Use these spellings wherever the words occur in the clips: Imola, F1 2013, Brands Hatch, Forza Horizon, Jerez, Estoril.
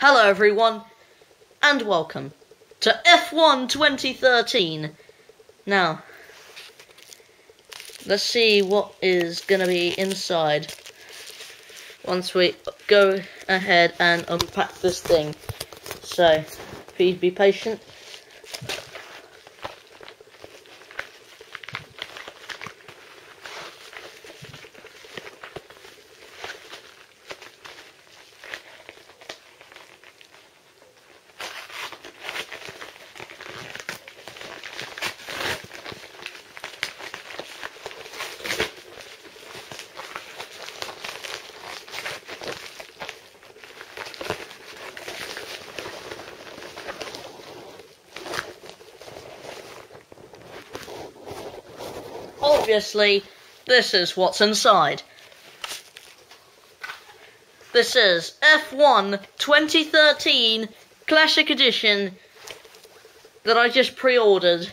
Hello everyone, and welcome to F1 2013. Now, let's see what is going to be inside once we go ahead and unpack this thing. So, please be patient. Obviously, this is what's inside. This is F1 2013 Classic Edition that I just pre-ordered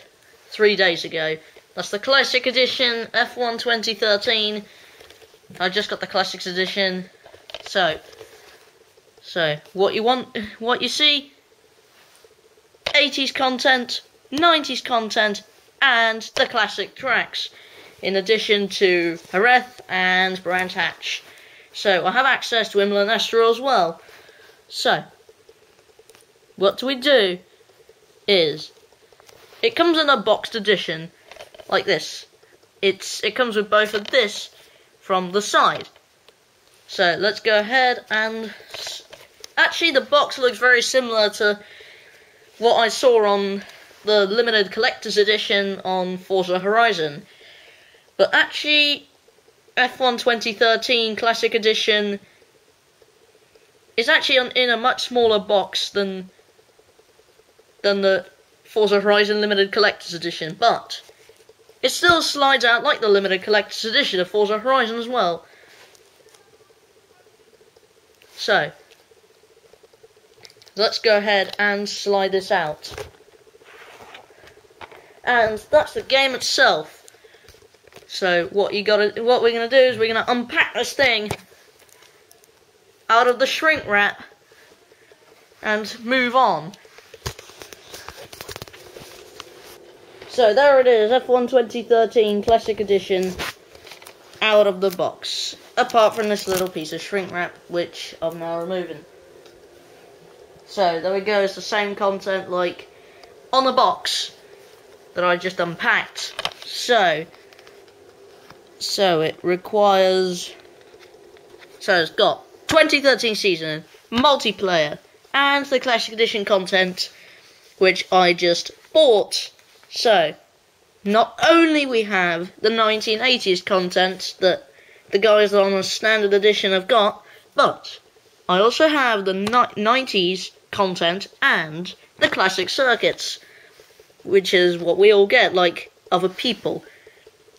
3 days ago. That's the Classic Edition, F1 2013. I just got the Classics Edition. So what you see, 80s content, 90s content, and the classic tracks, in addition to Jerez and Brands Hatch. So I have access to Imola and Estoril as well. So what we do is, it comes in a boxed edition like this. It comes with both of this from the side. So let's go ahead and actually the box looks very similar to what I saw on the limited collector's edition on Forza Horizon. But actually, F1 2013 Classic Edition is actually in a much smaller box than the Forza Horizon Limited Collector's Edition, but it still slides out like the Limited Collector's Edition of Forza Horizon as well. So, let's go ahead and slide this out. And that's the game itself. So what we're gonna do is we're gonna unpack this thing out of the shrink wrap and move on. So there it is, F1 2013 Classic Edition out of the box. Apart from this little piece of shrink wrap, which I'm now removing. So there we go, it's the same content like on the box that I just unpacked. So it requires, so it's got 2013 season, multiplayer, and the Classic Edition content, which I just bought. So not only we have the 1980s content that the guys on the standard edition have got, but I also have the 90s content and the classic circuits, which is what we all get, like other people.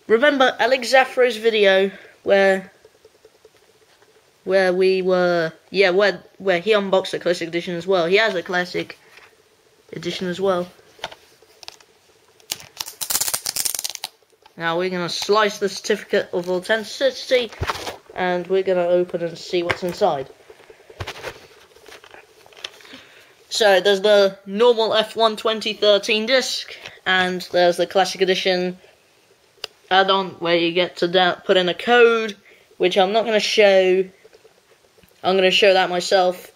Remember Alex Zafro's video where he unboxed the Classic Edition as well. He has a Classic Edition as well. Now we're gonna slice the certificate of authenticity and we're gonna open and see what's inside. So there's the normal F1 2013 disc and there's the Classic Edition add-on where you get to put in a code, which I'm not going to show. I'm going to show that myself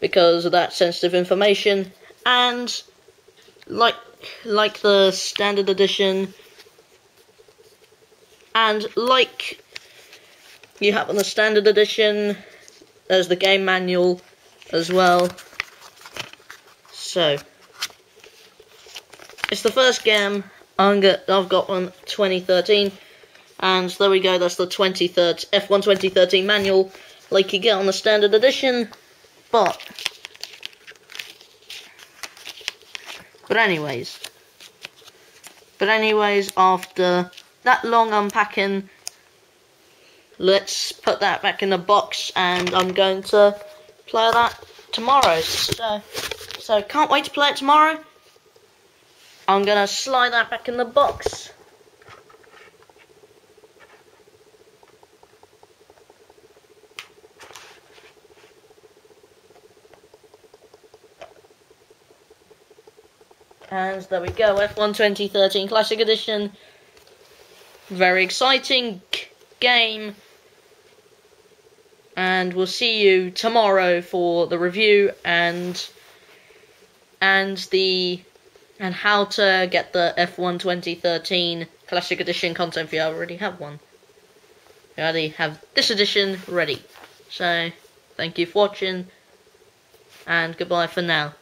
because of that sensitive information. And like the standard edition, and like you have on the standard edition, there's the game manual as well. So it's the first game. I've got one 2013, and there we go, that's the F1 2013 manual, like you get on the standard edition, but anyways, after that long unpacking, let's put that back in the box, and I'm going to play that tomorrow, so can't wait to play it tomorrow. I'm gonna slide that back in the box. And there we go, F1 2013 Classic Edition. Very exciting game. And we'll see you tomorrow for the review and how to get the F1 2013 Classic Edition content for you. I already have one. I already have this edition ready. So, thank you for watching, and goodbye for now.